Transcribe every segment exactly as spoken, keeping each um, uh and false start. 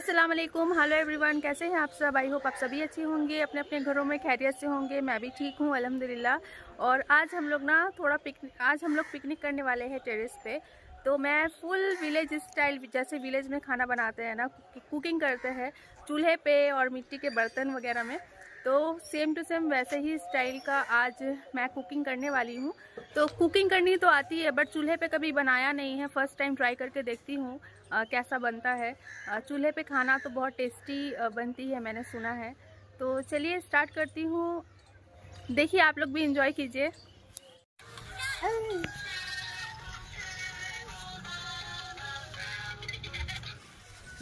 अस्सलामुअलैकुम, hello everyone. कैसे हैं आप सब? आई होप आप सभी अच्छे होंगे, अपने अपने घरों में खैरियत से होंगे। मैं भी ठीक हूँ अल्हम्दुलिल्लाह। और आज हम लोग ना थोड़ा पिकनिक आज हम लोग पिकनिक करने वाले हैं टेरेस पे। तो मैं फुल विलेज स्टाइल, जैसे विलेज में खाना बनाते हैं ना, कुकिंग करते हैं चूल्हे पे और मिट्टी के बर्तन वगैरह में, तो सेम टू सेम वैसे ही स्टाइल का आज मैं कुकिंग करने वाली हूँ। तो कुकिंग करनी तो आती है, बट चूल्हे पे कभी बनाया नहीं है। फर्स्ट टाइम ट्राई करके देखती हूँ कैसा बनता है। चूल्हे पे खाना तो बहुत टेस्टी बनती है, मैंने सुना है। तो चलिए स्टार्ट करती हूँ, देखिए आप लोग भी एंजॉय कीजिए।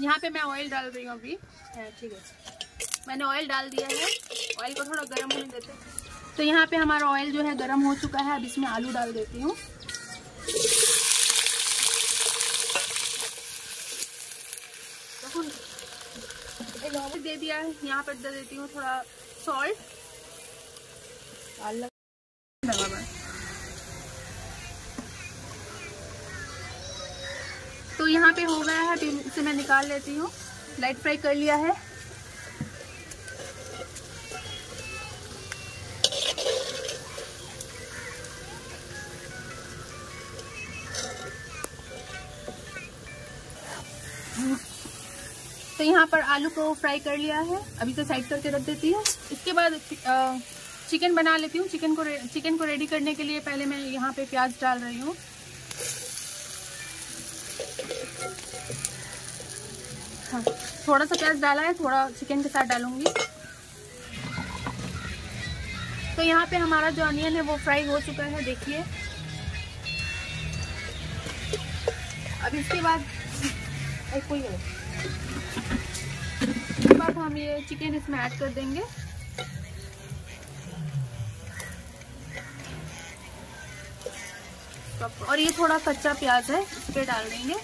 यहाँ पे मैं ऑयल डाल रही हूँ अभी। ठीक है, मैंने ऑयल डाल दिया है। ऑयल को थोड़ा गर्म होने देते हैं। तो यहाँ पे हमारा ऑयल जो है गर्म हो चुका है। अब इसमें आलू डाल देती हूँ। तो दे दिया है। यहाँ पर दे देती हूँ थोड़ा सॉल्ट। तो यहाँ पे हो गया है, इसे मैं निकाल लेती हूँ। लाइट फ्राई कर लिया है। तो यहाँ पर आलू को फ्राई कर लिया है, अभी तो साइड करके रख देती हूँ। इसके बाद चिकन बना लेती हूँ। चिकन को चिकन को रेडी करने के लिए पहले मैं यहाँ पे प्याज डाल रही हूँ। हाँ, थोड़ा सा प्याज डाला है, थोड़ा चिकन के साथ डालूंगी। तो यहाँ पे हमारा जो अनियन है वो फ्राई हो चुका है, देखिए। अब इसके बाद कोई इसके बाद हम ये चिकन इसमें ऐड कर देंगे। और ये थोड़ा कच्चा प्याज है, इस पर डाल देंगे।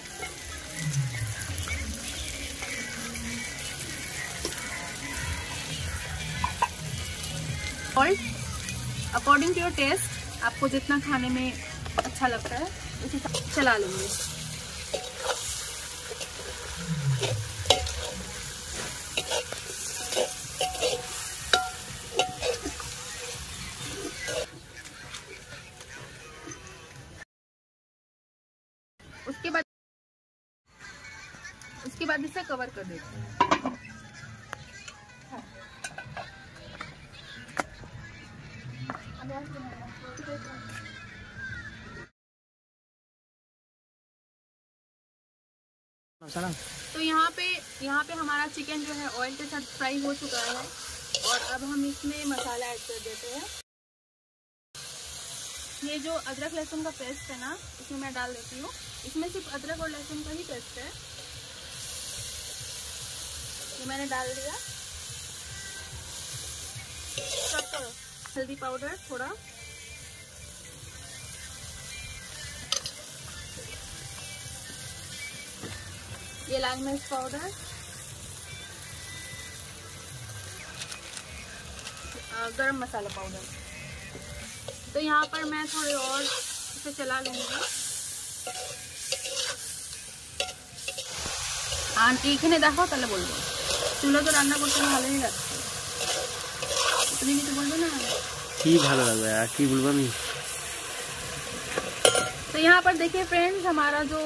Salt according to your taste, आपको जितना खाने में अच्छा लगता है उस हिसाब से चला लेंगे। उसके बाद उसके बाद इसे कवर कर देते हैं। तो यहाँ पे यहाँ पे हमारा चिकन जो है ऑयल के साथ फ्राई हो चुका है। और अब हम इसमें मसाला ऐड कर देते हैं। ये जो अदरक लहसुन का पेस्ट है ना, इसमें मैं डाल देती हूँ। इसमें सिर्फ अदरक और लहसुन का ही पेस्ट है, ये मैंने डाल दिया। हल्दी पाउडर थोड़ा, ये लाल मिर्च पाउडर, गरम मसाला पाउडर। तो यहाँ पर मैं थोड़े और इसे चला लूँगी। एखे देखो तेल बोल चूल्हा तो रान्ना करते भालो ही लगता अपनी भी तो बोलो ना कि भालो लगे यार कि बोलबो मैं। तो यहाँ पर देखिए फ्रेंड्स, हमारा जो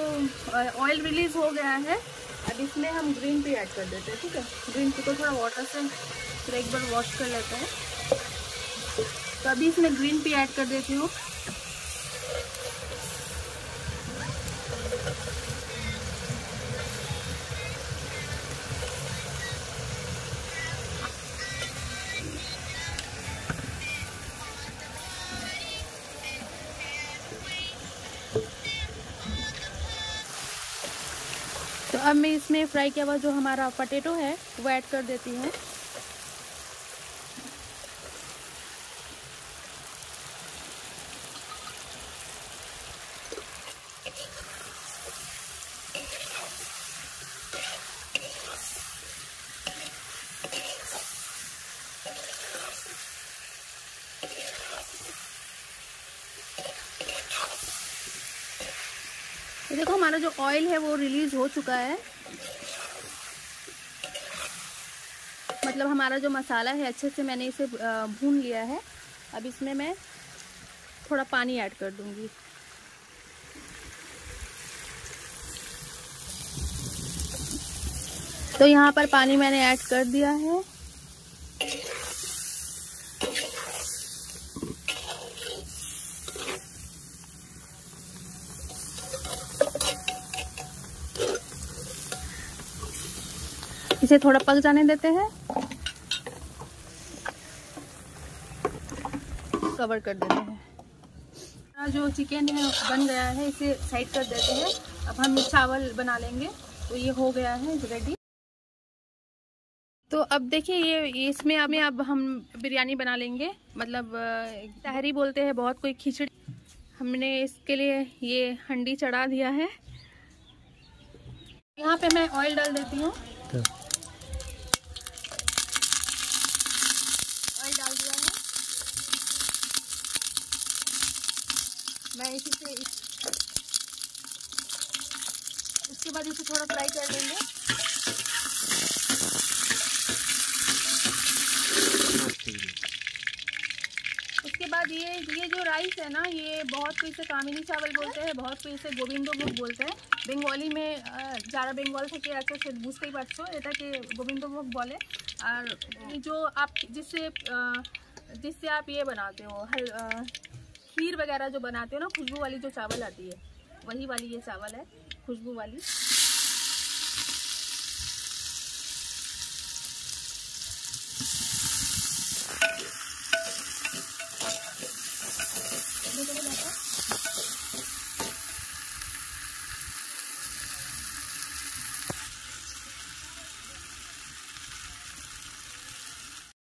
ऑयल रिलीज हो गया है। अब इसमें हम ग्रीन टी ऐड कर देते हैं, ठीक है। ग्रीन टी को थोड़ा वाटर से फिर एक बार वॉश कर लेते हैं। तो अभी इसमें ग्रीन टी ऐड कर देती हूँ। तो अब मैं इसमें फ्राई किया हुआ जो हमारा पटेटो है वो ऐड कर देती हूँ। देखो हमारा जो ऑयल है वो रिलीज हो चुका है, मतलब हमारा जो मसाला है अच्छे से मैंने इसे भून लिया है। अब इसमें मैं थोड़ा पानी ऐड कर दूंगी। तो यहाँ पर पानी मैंने ऐड कर दिया है। इसे थोड़ा पक जाने देते हैं, कवर कर देते हैं। जो चिकन है बन गया है, इसे साइड कर देते हैं। अब हम चावल बना लेंगे। तो ये हो गया है रेडी। तो अब देखिए ये इसमें अब अब हम बिरयानी बना लेंगे, मतलब तहरी बोलते हैं बहुत, कोई खिचड़ी। हमने इसके लिए ये हंडी चढ़ा दिया है। यहाँ पे मैं ऑयल डाल देती हूँ। मैं इसी से इस... इसके बाद इसे थोड़ा फ्राई कर देंगे। उसके बाद ये ये जो राइस है ना, ये बहुत कोई इसे कामिनी चावल बोलते हैं, बहुत कोई इसे गोविंदो भोग बोलते हैं। बेंगली में যারা बेंगल থেকে আছে সে বুঝতেই পারছো এটাকে গোবিন্দ ভোগ বলে। আর जो आप जिससे जिससे आप ये बनाते हो हल खीर वगैरह जो बनाते हो ना, खुशबू वाली जो चावल आती है वही वाली ये चावल है, खुशबू वाली।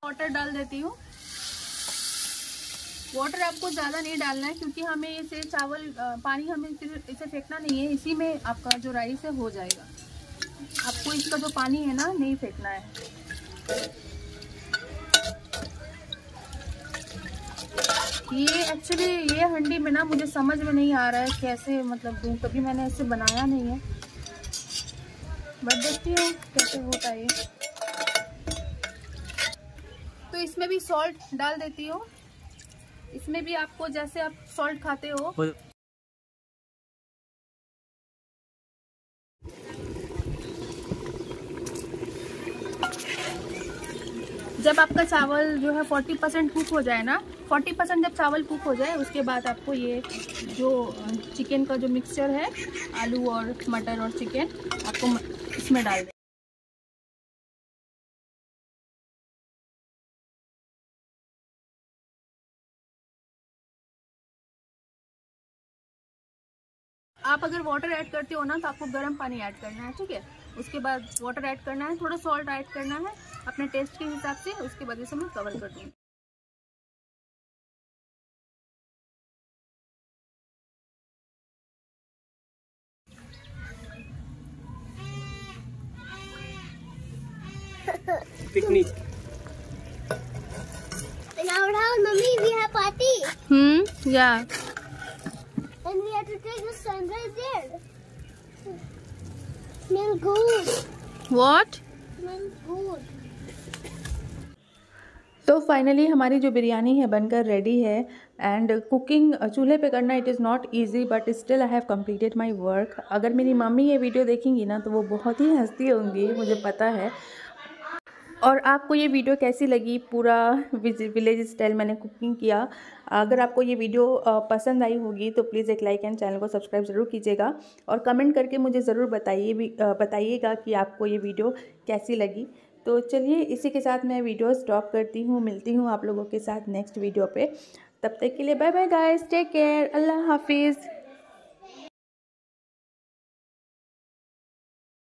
वाटर डाल देती हूँ। वाटर आपको ज़्यादा नहीं डालना है, क्योंकि हमें इसे चावल पानी हमें सिर्फ इसे फेंकना नहीं है, इसी में आपका जो राइस है हो जाएगा। आपको इसका जो पानी है ना नहीं फेंकना है। ये एक्चुअली ये हंडी में ना मुझे समझ में नहीं आ रहा है कैसे, मतलब दूँ, कभी मैंने इसे बनाया नहीं है, बट देखती हूँ कैसे होता है। तो इसमें भी सॉल्ट डाल देती हूँ। इसमें भी आपको जैसे आप सॉल्ट खाते हो। जब आपका चावल जो है चालीस परसेंट कुक हो जाए ना, चालीस परसेंट जब चावल कुक हो जाए, उसके बाद आपको ये जो चिकन का जो मिक्सचर है, आलू और मटर और चिकन, आपको इसमें डाल दें। आप अगर वाटर ऐड करते हो ना तो आपको गर्म पानी ऐड करना है, ठीक है। उसके बाद वाटर ऐड करना है, थोड़ा सॉल्ट ऐड करना है अपने टेस्ट के हिसाब से। उसके बाद इसे मैं कवर कर दूँगी। Picnic mummy we have party. Hmm yeah And we had to take the sunrise there. Smell good. What? Smell good. तो फाइनली हमारी जो बिरयानी है बनकर रेडी है। एंड कुकिंग चूल्हे पे करना it is not easy, but still I have completed my work. अगर मेरी मम्मी ये वीडियो देखेंगी ना तो वो बहुत ही हंसती होंगी, मुझे पता है। और आपको ये वीडियो कैसी लगी, पूरा विलेज स्टाइल मैंने कुकिंग किया। अगर आपको ये वीडियो पसंद आई होगी तो प्लीज़ एक लाइक एंड चैनल को सब्सक्राइब ज़रूर कीजिएगा, और कमेंट करके मुझे ज़रूर बताइए बताइएगा कि आपको ये वीडियो कैसी लगी। तो चलिए इसी के साथ मैं वीडियो स्टॉप करती हूँ। मिलती हूँ आप लोगों के साथ नेक्स्ट वीडियो पर। तब तक के लिए bye bye guys, take care, अल्लाह हाफिज़।